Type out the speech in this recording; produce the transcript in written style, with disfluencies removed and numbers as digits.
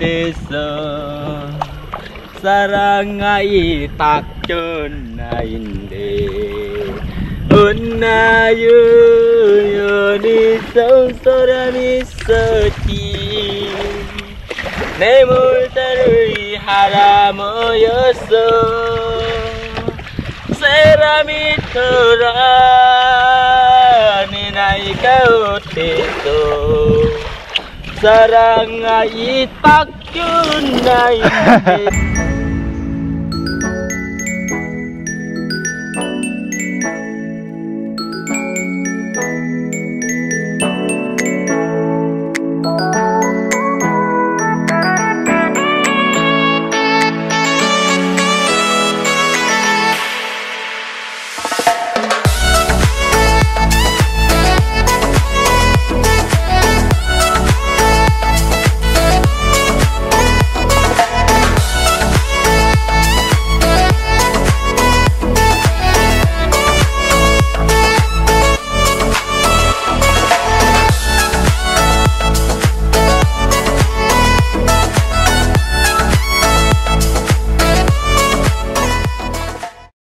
desa sarangai takjonainde unayu yoni sausarani sati nemul tarui haramo yoso seramiturani naikaoteto sarang ay takjun na